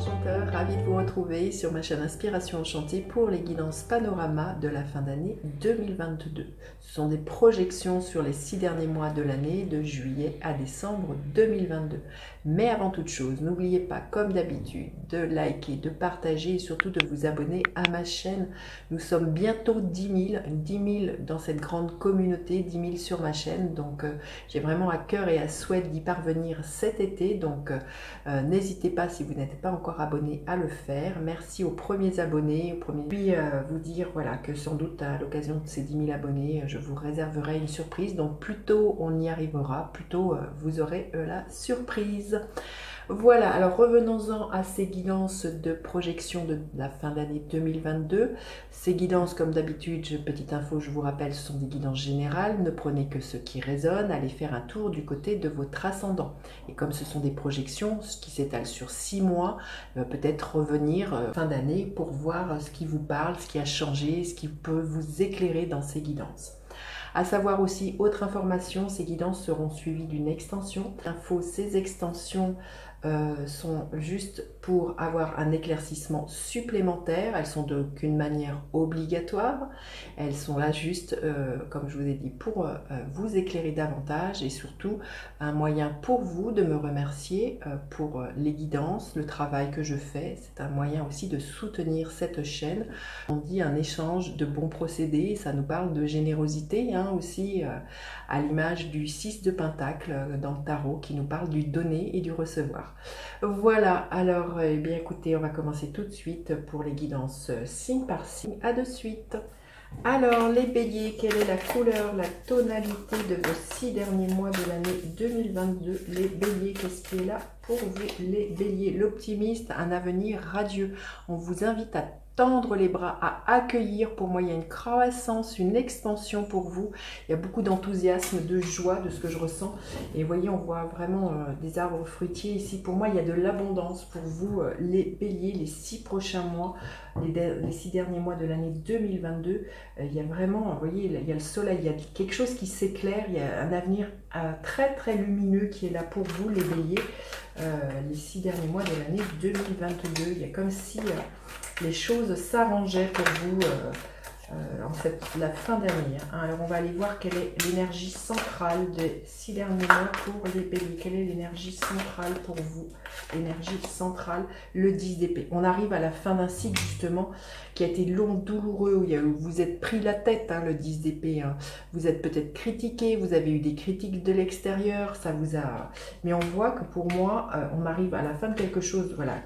enchanteurs, ravie de vous retrouver sur ma chaîne Inspirations Enchantées pour les guidances panorama de la fin d'année 2022. Ce sont des projections sur les 6 derniers mois de l'année, de juillet à décembre 2022. Mais avant toute chose, n'oubliez pas, comme d'habitude, de liker, de partager et surtout de vous abonner à ma chaîne. Nous sommes bientôt 10 000 dans cette grande communauté, 10 000 sur ma chaîne. Donc, j'ai vraiment à cœur et à souhait d'y parvenir cet été. Donc, n'hésitez pas, si vous n'êtes pas encore abonné, à le faire. Merci aux premiers abonnés, Puis vous dire voilà que sans doute à l'occasion de ces 10 000 abonnés, je vous réserverai une surprise. Donc plus tôt on y arrivera, plus tôt vous aurez la surprise. Voilà, alors revenons-en à ces guidances de projection de la fin d'année 2022. Ces guidances, comme d'habitude, petite info, je vous rappelle, ce sont des guidances générales. Ne prenez que ce qui résonne, allez faire un tour du côté de votre ascendant. Et comme ce sont des projections, ce qui s'étale sur 6 mois, peut-être revenir fin d'année pour voir ce qui vous parle, ce qui a changé, ce qui peut vous éclairer dans ces guidances. À savoir aussi, autre information, ces guidances seront suivies d'une extension. Info, ces extensions sont juste pour avoir un éclaircissement supplémentaire. Elles sont d'aucune manière obligatoire. Elles sont là juste, comme je vous ai dit, pour vous éclairer davantage et surtout un moyen pour vous de me remercier pour les guidances, le travail que je fais. C'est un moyen aussi de soutenir cette chaîne. On dit un échange de bons procédés. Ça nous parle de générosité hein, aussi, à l'image du 6 de Pentacle dans le tarot qui nous parle du donner et du recevoir. Voilà, alors, eh bien, écoutez, on va commencer tout de suite pour les guidances signe par signe. À de suite. Alors, les béliers, quelle est la couleur, la tonalité de vos 6 derniers mois de l'année 2022? Les béliers, qu'est-ce qui est là pour vous, les béliers? L'optimiste, un avenir radieux. On vous invite à tendre les bras, à accueillir. Pour moi, il y a une croissance, une expansion pour vous. Il y a beaucoup d'enthousiasme, de joie, de ce que je ressens. Et vous voyez, on voit vraiment des arbres fruitiers ici. Pour moi, il y a de l'abondance pour vous, les béliers, les 6 prochains mois, les 6 derniers mois de l'année 2022. Il y a vraiment, vous voyez, il y a le soleil, il y a quelque chose qui s'éclaire. Il y a un avenir très, très lumineux qui est là pour vous, les béliers. Les 6 derniers mois de l'année 2022. Il y a comme si... les choses s'arrangeaient pour vous en fait, la fin d'année. Hein. Alors, on va aller voir quelle est l'énergie centrale des 6 derniers mois pour les béliers. Quelle est l'énergie centrale pour vous? L'énergie centrale, le 10 d'épée. On arrive à la fin d'un cycle, justement, qui a été long, douloureux, où, vous êtes pris la tête, hein, le 10 d'épée. Hein. Vous êtes peut-être critiqué, vous avez eu des critiques de l'extérieur, ça vous a... Mais on voit que pour moi, on arrive à la fin de quelque chose, voilà,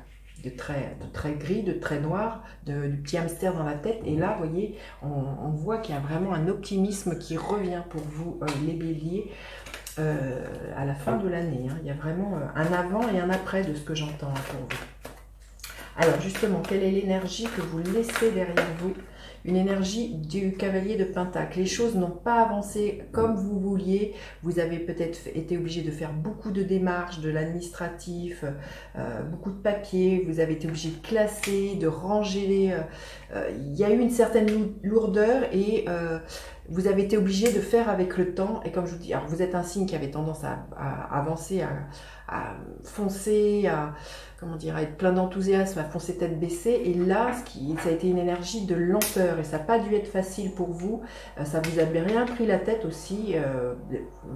de très gris, de très noir, du petit hamster dans la tête. Et là, vous voyez, on voit qu'il y a vraiment un optimisme qui revient pour vous, les béliers, à la fin de l'année. Hein. Il y a vraiment un avant et un après de ce que j'entends hein, pour vous. Alors justement, quelle est l'énergie que vous laissez derrière vous? Une énergie du cavalier de Pentacle. Les choses n'ont pas avancé comme vous vouliez. Vous avez peut-être été obligé de faire beaucoup de démarches, de l'administratif, beaucoup de papiers. Vous avez été obligé de classer, de ranger les... Il y a eu une certaine lourdeur et... vous avez été obligé de faire avec le temps. Et comme je vous dis, alors vous êtes un signe qui avait tendance à avancer, à foncer, comment dire, à être plein d'enthousiasme, à foncer tête baissée. Et là, ça a été une énergie de lenteur et ça n'a pas dû être facile pour vous. Ça vous a bien pris la tête aussi.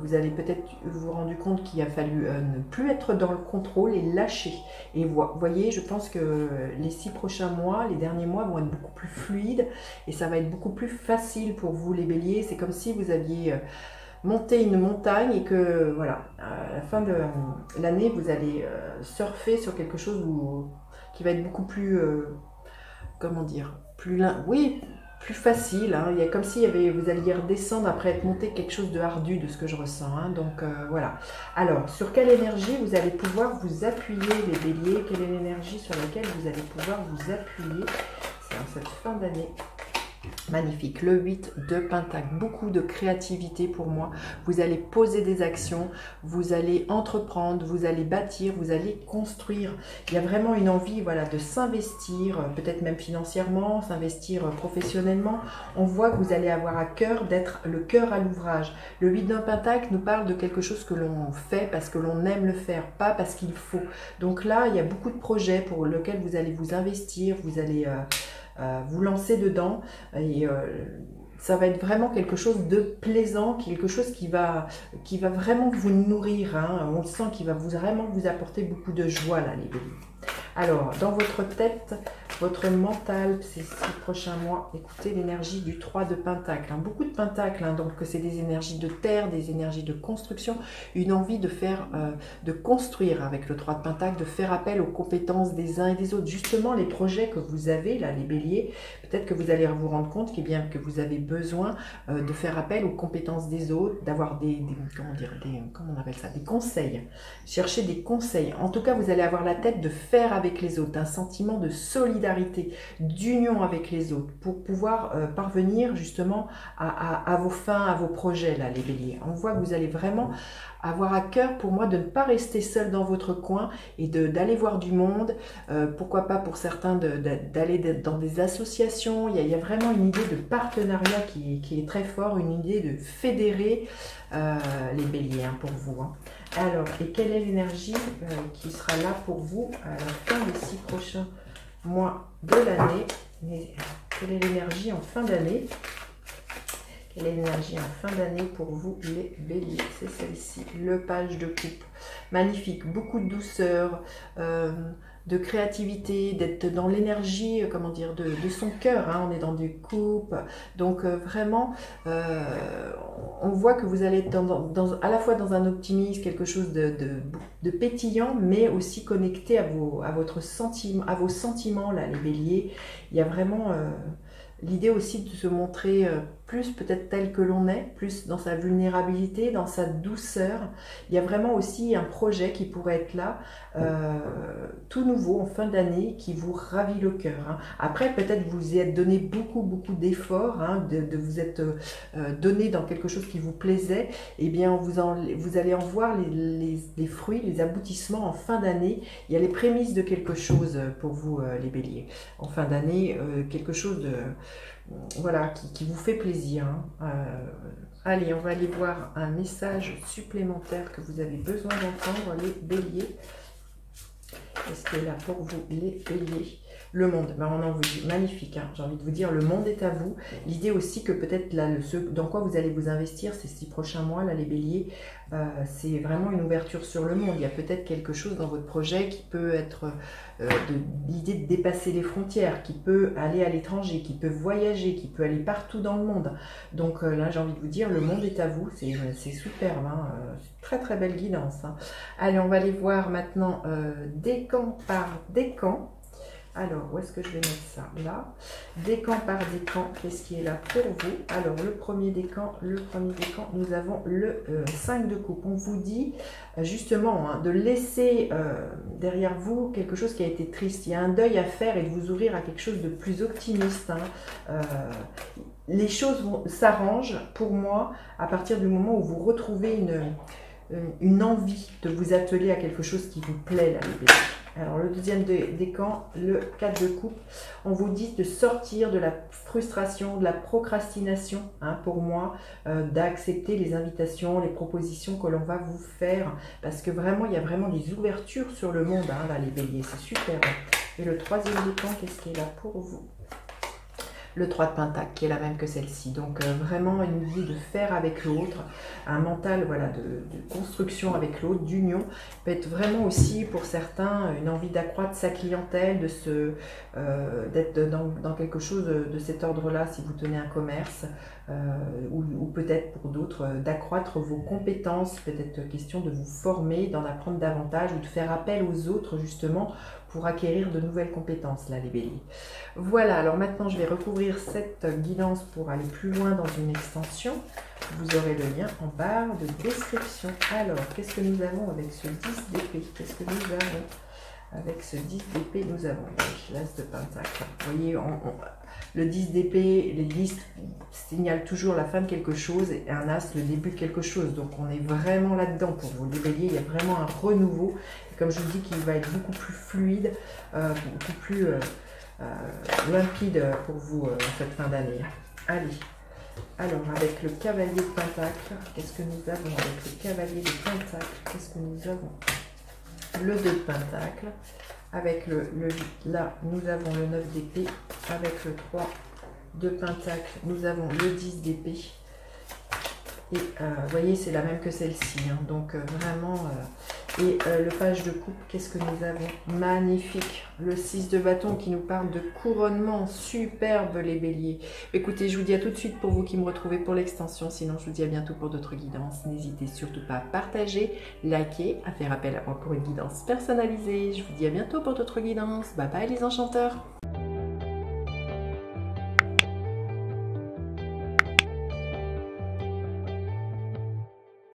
Vous avez peut-être vous rendu compte qu'il a fallu ne plus être dans le contrôle et lâcher. Et vous voyez, je pense que les 6 prochains mois, les derniers mois vont être beaucoup plus fluides et ça va être beaucoup plus facile pour vous, les béliers. C'est comme si vous aviez monté une montagne et que, voilà, à la fin de l'année, vous allez surfer sur quelque chose qui va être beaucoup plus, comment dire, plus facile. Hein. Il y a comme si vous alliez redescendre après être monté quelque chose de ardu, de ce que je ressens. Hein. Donc, voilà. Alors, sur quelle énergie vous allez pouvoir vous appuyer, les béliers? Quelle est l'énergie sur laquelle vous allez pouvoir vous appuyer en cette fin d'année Magnifique, le 8 de Pentacle, beaucoup de créativité pour moi. Vous allez poser des actions, vous allez entreprendre, vous allez bâtir, vous allez construire. Il y a vraiment une envie, voilà, de s'investir, peut-être même financièrement, s'investir professionnellement. On voit que vous allez avoir à cœur d'être le cœur à l'ouvrage. Le 8 de Pentacle nous parle de quelque chose que l'on fait parce que l'on aime le faire, pas parce qu'il faut. Donc là, il y a beaucoup de projets pour lesquels vous allez vous investir, vous allez... vous lancez dedans et ça va être vraiment quelque chose de plaisant, quelque chose qui va vraiment vous nourrir, hein. On sent qu'il va vraiment vous apporter beaucoup de joie là, les bébés. Alors, dans votre tête, votre mental, ces 6 prochains mois, écoutez l'énergie du 3 de Pentacle. Hein. Beaucoup de Pentacle, hein, donc c'est des énergies de terre, des énergies de construction, une envie de faire, de construire avec le 3 de Pentacle, de faire appel aux compétences des uns et des autres. Justement, les projets que vous avez, là, les béliers, peut-être que vous allez vous rendre compte que vous avez besoin de faire appel aux compétences des autres, d'avoir des conseils. Cherchez des conseils. En tout cas, vous allez avoir la tête de faire avec les autres, un sentiment de solidarité, d'union avec les autres pour pouvoir parvenir justement à vos fins, à vos projets là, les béliers. On voit que vous allez vraiment avoir à cœur, pour moi, de ne pas rester seul dans votre coin et d'aller voir du monde, pourquoi pas pour certains d'aller dans des associations. Il y a vraiment une idée de partenariat qui est très fort, une idée de fédérer les béliers, hein, pour vous, hein. Alors, et quelle est l'énergie qui sera là pour vous à la fin des 6 prochains mois de l'année? Quelle est l'énergie en fin d'année? Quelle est l'énergie en fin d'année pour vous, les béliers? C'est celle-ci, le page de coupe. Magnifique, beaucoup de douceur, de créativité, d'être dans l'énergie, comment dire, de son cœur, hein. On est dans du couple, donc vraiment, on voit que vous allez être à la fois dans un optimisme, quelque chose de pétillant, mais aussi connecté à vos sentiments, là, les béliers. Il y a vraiment l'idée aussi de se montrer plus peut-être tel que l'on est, plus dans sa vulnérabilité, dans sa douceur. Il y a vraiment aussi un projet qui pourrait être là, tout nouveau, en fin d'année, qui vous ravit le cœur, hein. Après, peut-être vous y êtes donné beaucoup d'efforts, hein, de vous être donné dans quelque chose qui vous plaisait. Eh bien, vous allez en voir les fruits, les aboutissements en fin d'année. Il y a les prémices de quelque chose pour vous, les béliers. En fin d'année, quelque chose de... Voilà, qui vous fait plaisir, hein. Allez, on va aller voir un message supplémentaire que vous avez besoin d'entendre, les béliers. Est-ce que là, pour vous, les béliers, le monde, ben on en vous dit, magnifique, hein, j'ai envie de vous dire, le monde est à vous. L'idée aussi que peut-être là, dans quoi vous allez vous investir ces 6 prochains mois, là, les béliers, c'est vraiment une ouverture sur le monde. Il y a peut-être quelque chose dans votre projet qui peut être l'idée de dépasser les frontières, qui peut aller à l'étranger, qui peut voyager, qui peut aller partout dans le monde. Donc là, j'ai envie de vous dire, le monde est à vous, c'est superbe, hein, très très belle guidance, hein. Allez, on va aller voir maintenant décan par décan. Alors, où est-ce que je vais mettre ça? Là. Décan par décan, qu'est-ce qui est là pour vous? Alors, le premier décan, nous avons le 5 de coupe. On vous dit, justement, hein, de laisser derrière vous quelque chose qui a été triste. Il y a un deuil à faire et de vous ouvrir à quelque chose de plus optimiste, hein. Les choses s'arrangent, pour moi, à partir du moment où vous retrouvez une envie de vous atteler à quelque chose qui vous plaît, là, les bébés. Alors, le 2e décan, le 4 de coupe, on vous dit de sortir de la frustration, de la procrastination, hein, pour moi, d'accepter les invitations, les propositions que l'on va vous faire, parce que vraiment, il y a vraiment des ouvertures sur le monde, hein, là, les béliers, c'est super. Et le 3e décan, qu'est-ce qui est là pour vous? Le 3 de Pentacle, qui est la même que celle-ci. Donc, vraiment une vie de faire avec l'autre, un mental, voilà, de construction avec l'autre, d'union. Peut être vraiment aussi, pour certains, une envie d'accroître sa clientèle, d'être dans quelque chose de cet ordre-là, si vous tenez un commerce, ou peut-être pour d'autres, d'accroître vos compétences, peut-être question de vous former, d'en apprendre davantage, ou de faire appel aux autres, justement, pour acquérir de nouvelles compétences, là, les béliers. Voilà, alors maintenant, je vais recouvrir cette guidance pour aller plus loin dans une extension. Vous aurez le lien en barre de description. Alors, qu'est-ce que nous avons avec ce 10 d'épée? Qu'est-ce que nous avons? Avec ce 10 d'épée, nous avons l'as de Pentacle. Vous voyez, le 10 d'épée, les 10 signalent toujours la fin de quelque chose et un as, le début de quelque chose. Donc, on est vraiment là-dedans. Pour vous déballer, il y a vraiment un renouveau. Et comme je vous dis, qu'il va être beaucoup plus fluide, beaucoup plus limpide pour vous cette fin d'année. Allez. Alors, avec le cavalier de Pentacle, qu'est-ce que nous avons? Avec le cavalier de Pentacle, qu'est-ce que nous avons? Le 2 de Pentacle, avec là nous avons le 9 d'épée, avec le 3 de Pentacle, nous avons le 10 d'épée, et vous voyez c'est la même que celle-ci, hein, donc vraiment, le page de coupe, qu'est-ce que nous avons? Magnifique, le 6 de bâton qui nous parle de couronnement, superbe les béliers. Écoutez, je vous dis à tout de suite pour vous qui me retrouvez pour l'extension, sinon je vous dis à bientôt pour d'autres guidances. N'hésitez surtout pas à partager, liker, à faire appel à moi pour une guidance personnalisée. Je vous dis à bientôt pour d'autres guidances, bye bye les enchanteurs.